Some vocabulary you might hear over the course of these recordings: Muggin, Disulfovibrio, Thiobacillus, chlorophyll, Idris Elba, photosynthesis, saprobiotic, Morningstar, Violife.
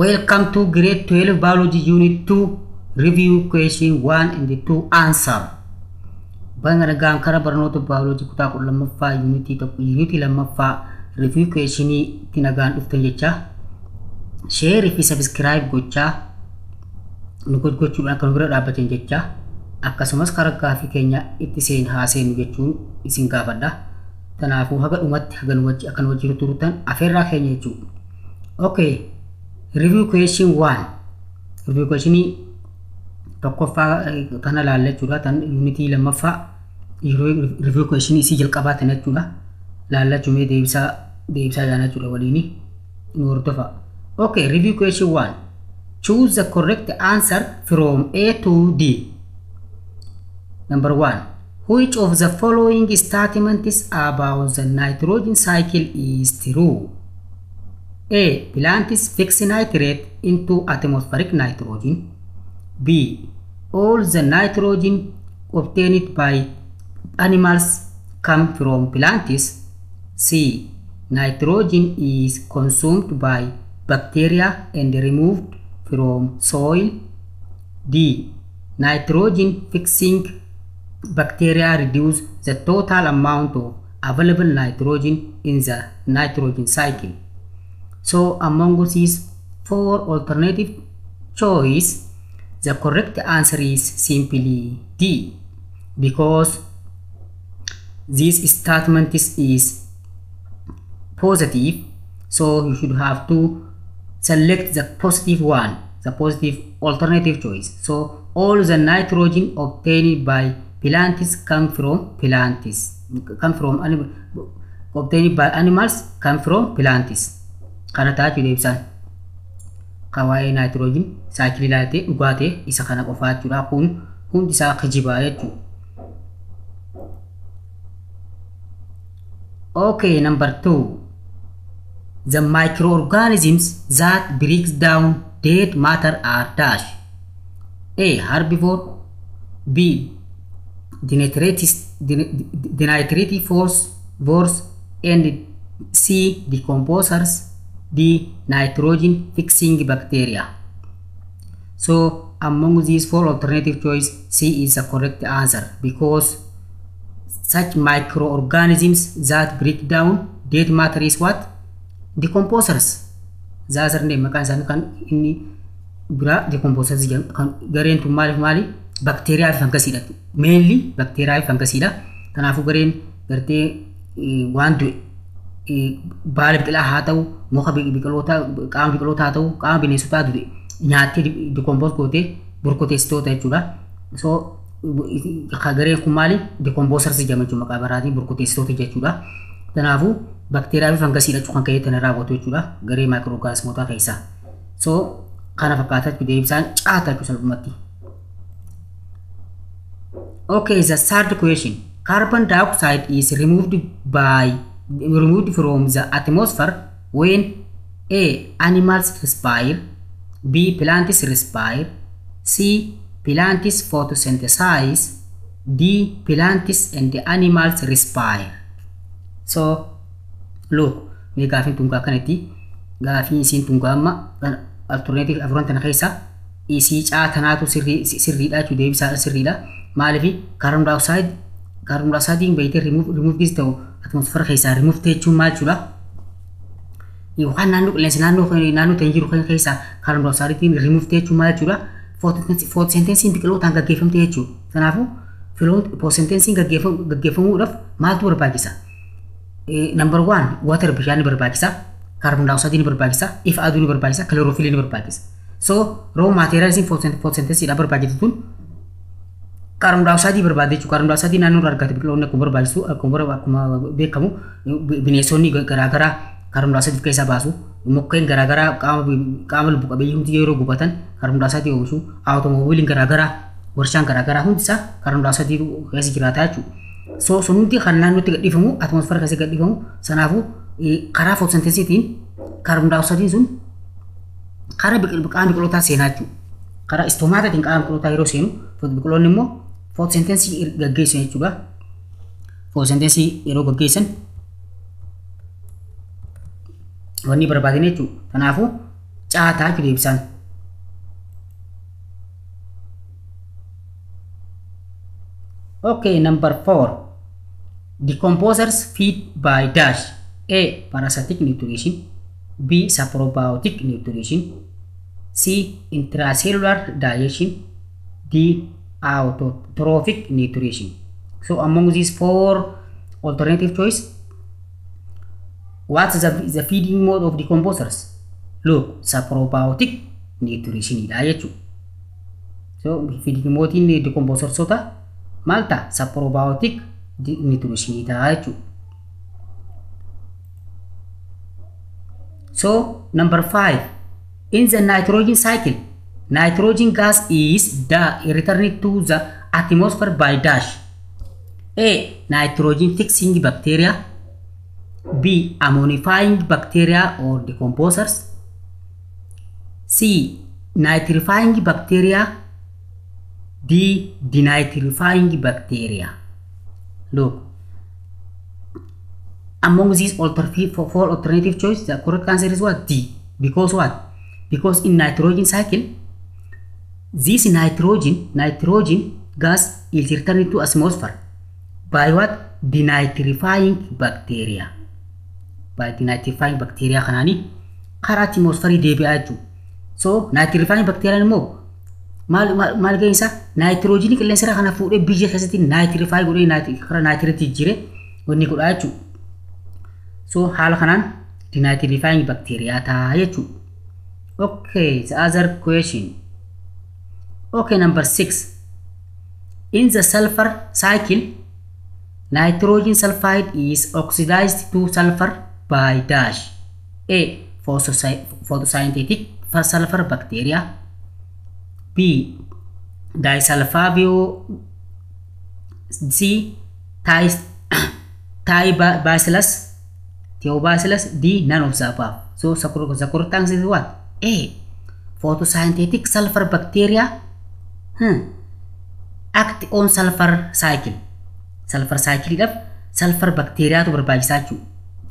Welcome to grade 12 biology unit 2 review question 1 and the 2 answer. Bangaragan karabar noto biology kutakul lamaffa unit top unit lamaffa review question ni tinagan uftan jecha share if subscribe gocha nukut gochu akan grade abatin jecha akkasumas karaka fi kenya itisen hasen gochu isin gabada tanafu haga umat hagan wachi akan wachi turutan aferra kenya chu. Okay, review question 1. Review question ni tokko fa kana lalle chuda tan unity lamma fa review question ni si jalqaba tan chuda lalle chume deebsa jana chuda walini norto fa. Okay, review question 1. Choose the correct answer from A to D. Number 1. Which of the following statements about the nitrogen cycle is true? A. Plants fix nitrate into atmospheric nitrogen. B. All the nitrogen obtained by animals come from plants. C. Nitrogen is consumed by bacteria and removed from soil. D. Nitrogen fixing bacteria reduce the total amount of available nitrogen in the nitrogen cycle. So among these four alternative choice, the correct answer is simply D, because this statement is positive, so you should have to select the positive one, the positive alternative choice. So all the nitrogen obtained by plants obtained by animals come from plants. Kana taatu deebsan kawaay nitrogen cycle laate ugate isa kana qofa jira kun hundi sa khijibaatu. Okay, number 2. The microorganisms that breaks down dead matter are dash. A. Herbivore. B. Denitrativores. And C. Decomposers. D. Nitrogen fixing bacteria. So among these four alternative choice, C is the correct answer, because such microorganisms that break down dead matter is what? Decomposers. The other name can in decomposers can guarantee to mali bacteria fungicida, mainly bacteria fungicida. Tanafu guarantee one to bari bila hatau moka bikalota kaam bikalota hatau kaam binesota duri nyati decompose kote burkote stota chura. So khagare kumali decomposer se jama chuma kabarati burkote stota chura tanavu bacteria fungasira chukan kay tanara goto chura gare microorganism mota kaisa. So kana fakata kudebsan chata kusalmati. Okay, the third question. Carbon dioxide is removed from the atmosphere when A. Animals respire. B. Plants respire. C. Plants photosynthesize. D. Plants and the animals respire. So look, we gafin tunga kanati gafin sin tunga ma alternative avron tan khaisa isi cha tanatu sirrida to debi sa sirrida malifi carbon dioxide better remove this to atmosphere khaisa remove te chuma chula you hananu nanu tenjiru khaisa carbon dioxide remove te chuma chula photosynthesis biklo tanga gefam te chu tanafu photosynthesis gefam uraf matur bagisa. Number 1 water biyan berbagisa, carbon dioxide ini berbagisa, if adu ini berbagisa, chlorophyll ini berbagisa. So raw materials in photosynthesis ida berbagi tutun carbon dioxide berbagi carbon dioxide nanu rargati biklo ne kubar balsu kubar kuma be kamu binesoni gara-gara carbon dioxide kaisa basu mukken gara-gara kamal buka be hunti yero gubatan carbon dioxide osu automobile gara-gara warshan gara-gara hunsa carbon dioxide kaisa giratachu. So sunuti khananu tiga difamu atmosphere kaisa difamu sanafu kara photosynthesis in carbon dioxide sun kara biklo ta senatu kara istomata tin kaam kulo ta hirosenu biklo nimmo photosynthesis gaggeessan jechuudha. Photosynthesis yeroo gaggeessan wanni barbaadne jechuudha. Tanaafu tra tái cái điểm xanh. Okay, number 4. Decomposers feed by dash: A. parasitic nutrition, B. saprobiotic nutrition, C. intracellular digestion, D. autotrophic nutrition. So among these four alternative choice, what's the feeding mode of decomposers? Look, saprobiotic nutrition diet. So feeding mode in the decomposer sota Malta saprobiotic nutrition diet. So number 5, in the nitrogen cycle, nitrogen gas is returned to the atmosphere by dash: A. nitrogen fixing bacteria, B. ammonifying bacteria or decomposers, C. nitrifying bacteria, D. denitrifying bacteria. Look, among these four alternative choices, the correct answer is what? D. Because what? Because in nitrogen cycle, this nitrogen gas is returned to atmosphere by what? Denitrifying bacteria. By denitrifying bacteria kanani kara atmosphere debiatu. So nitrifying bacteria mo mal gain sa nitrogen ke lensera kana fude bije khasati nitrify gure nitrate jire woni guraachu. So hal kanan denitrifying bacteria ta yachu. Okay, the other question. Okay, number 6. In the sulfur cycle, nitrogen sulfide is oxidized to sulfur by dash: A. photosynthetic sulfur bacteria, B. Disulfovibrio, C. Thiobacillus, D. none of the above. So the correct answer is what? A. photosynthetic sulfur bacteria act on sulfur cycle. Sulfur cycle of sulfur bacteria to berbagi satu.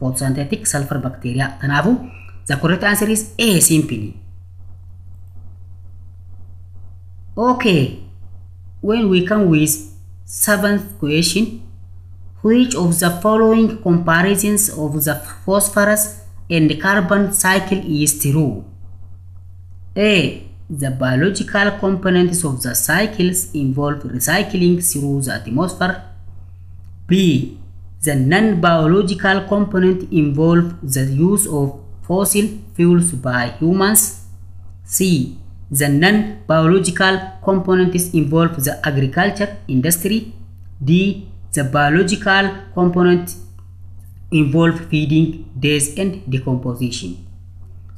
Photosynthetic sulfur bacteria. Tanabu, the correct answer is A simply. Okay, when we come with 7th question, which of the following comparisons of the phosphorus and the carbon cycle is true? A. the biological components of the cycles involve recycling through the atmosphere. B. the non-biological component involves the use of fossil fuels by humans. C. the non-biological components involve the agriculture industry. D. the biological component involve feeding, death, and decomposition.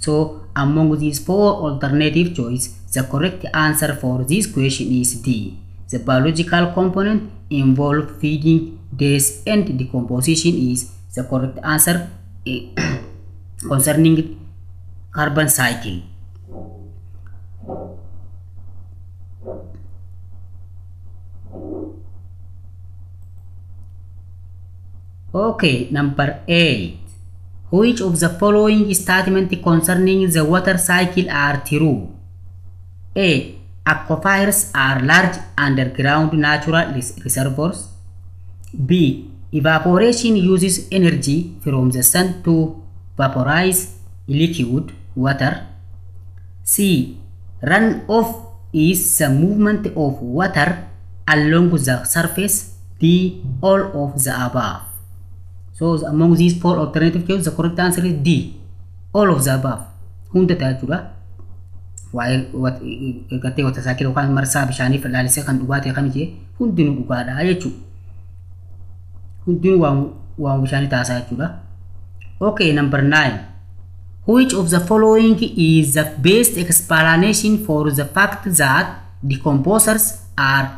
So among these four alternative choice, the correct answer for this question is D. The biological component involved feeding, death, and decomposition is the correct answer concerning carbon cycle. Okay, number 8. Which of the following statements concerning the water cycle are true? A. aquifers are large underground natural reservoirs. B. evaporation uses energy from the sun to vaporize liquid water. C. runoff is the movement of water along the surface. D. all of the above. So among these four alternative choices, the correct answer is D. all of the above. Hundred ayatula. While what kate wata sakiro kan marsa bishani filali sekan dubate kamje hundinu ukada ayachu. Hundinu wa bishani ta sayatula. Okay, number 9. Which of the following is the best explanation for the fact that decomposers are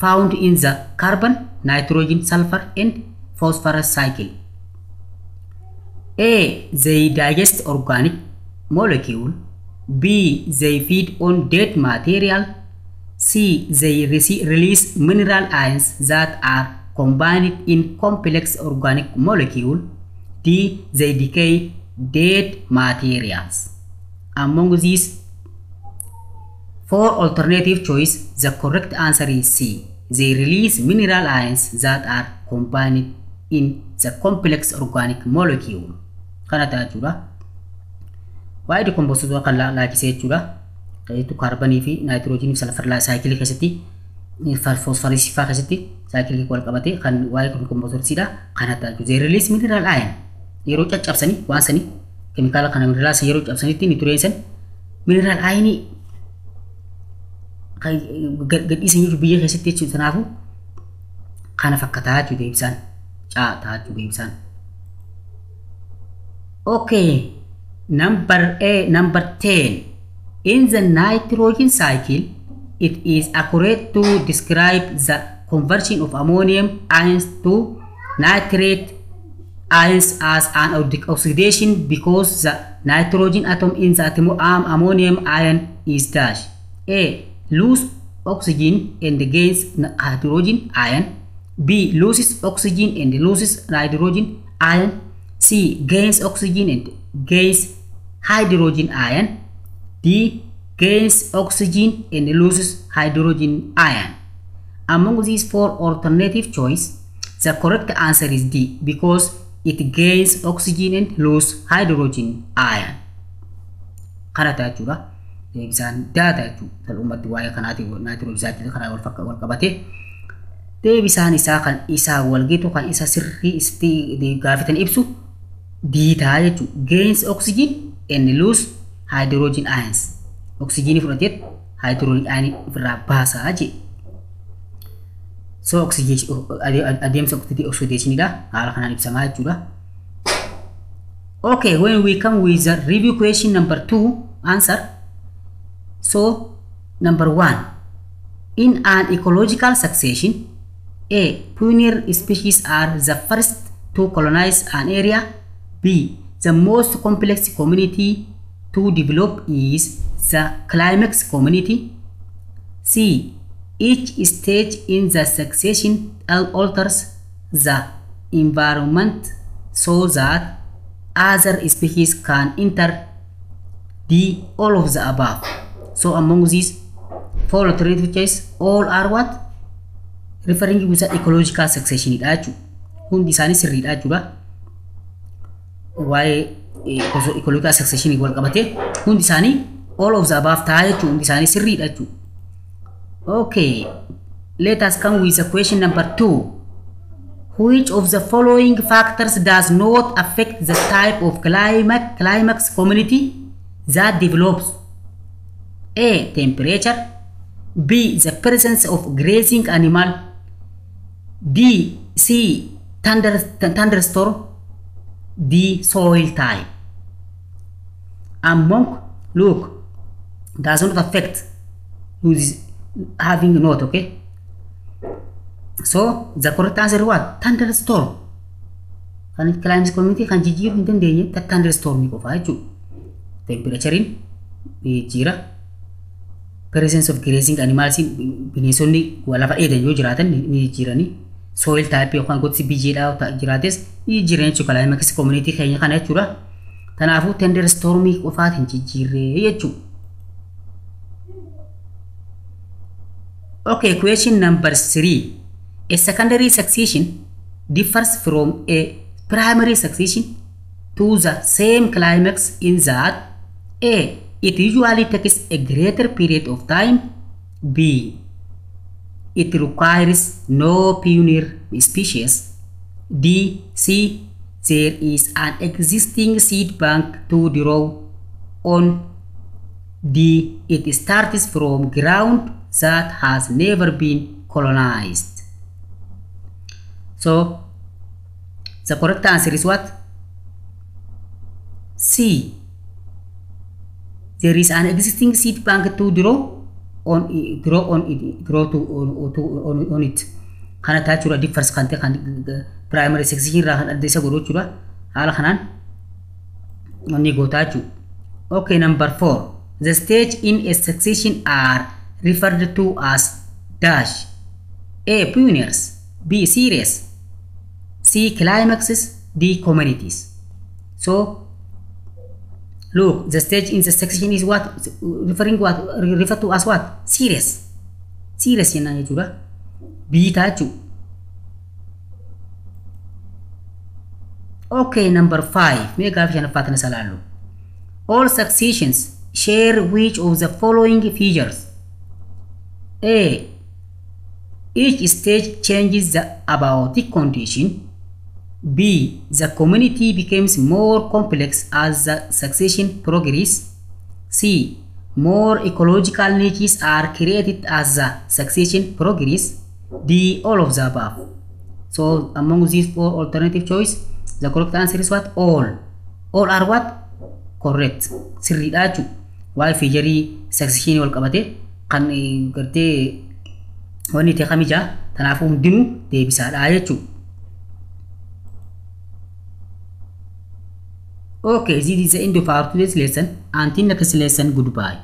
found in the carbon, nitrogen, sulfur, and phosphorus cycle? A. they digest organic molecule. B. they feed on dead material. C. they release mineral ions that are combined in complex organic molecule. D. they decay dead materials. Among these four alternative choice, the correct answer is C. They release mineral ions that are combined in the complex organic molecule. Why the composition of carbon and nitrogen cycle phosphorus cycle? They release mineral ion. Chemical mineral ion. Get is to be a hesitation to Navu. To Davidson. Chata to Davidson. Okay, number 10. In the nitrogen cycle, it is accurate to describe the conversion of ammonium ions to nitrate ions as an oxidation because the nitrogen atom in the ammonium ion is dash. A. Lose oxygen and gains hydrogen ion. B. Loses oxygen and loses hydrogen ion. C. Gains oxygen and gains hydrogen ion. D. Gains oxygen and loses hydrogen ion. Among these four alternative choice, the correct answer is D, because it gains oxygen and loses hydrogen ion. Gains oxygen and lose hydrogen ions. Oxygen for that, hydrogen ion for bahasa aja. So oxidation, oxidation. Okay, when we come with the review question number 2 answer. So, number 1, in an ecological succession, A. Pioneer species are the first to colonize an area. B. The most complex community to develop is the climax community. C. Each stage in the succession alters the environment so that other species can enter. D. All of the above. So among these four alternative choices, all are what? Referring with the ecological succession. Why ecological succession equal kabate? All of the above tie to. Okay, let us come with the question number 2. Which of the following factors does not affect the type of climax community that develops? A. Temperature. B. The presence of grazing animal. D. C. Thunderstorm. D. Soil type. Among, look, does not affect who is having note, okay? So the correct answer what? Thunderstorm. Can climate community can give you the thunderstorm of temperature in Jira. Presence of grazing animals in Venezuela, whatever it is, Nijirani, soil type of Kangotsi Bijira, Girates, Nijiran to Calamax community, Kayakanatura, Tanafu tender stormy of Atin Jire. Okay, question number 3. A secondary succession differs from a primary succession to the same climax in that A. It usually takes a greater period of time. B. It requires no pioneer species. D. C. There is an existing seed bank to draw on. D. It starts from ground that has never been colonized. So, the correct answer is what? C. There is an existing seed bank to draw on it. Kanatachura differs the primary succession Desaguruchura Al Hanan Onigotachu. Okay, number 4. The stage in a succession are referred to as dash. A. Pioneers. B. Series. C. Climaxes. D. Communities. So Look, the stage in the section is what? Referred to as what? Series. Series yang nanya juga. Beta 2. Okay, number 5. All successions share which of the following features? A. Each stage changes the abiotic condition. B. The community becomes more complex as the succession progresses. C. More ecological niches are created as the succession progresses. D. All of the above. So among these four alternative choices, the correct answer is what? All. All are what? Correct. Sirri dachu. Why fijari succession wal kabate? Kan gerte wani te khamija tanafum dinu te bisa dachu. Okay, this is the end of our today's lesson. Until next lesson, goodbye.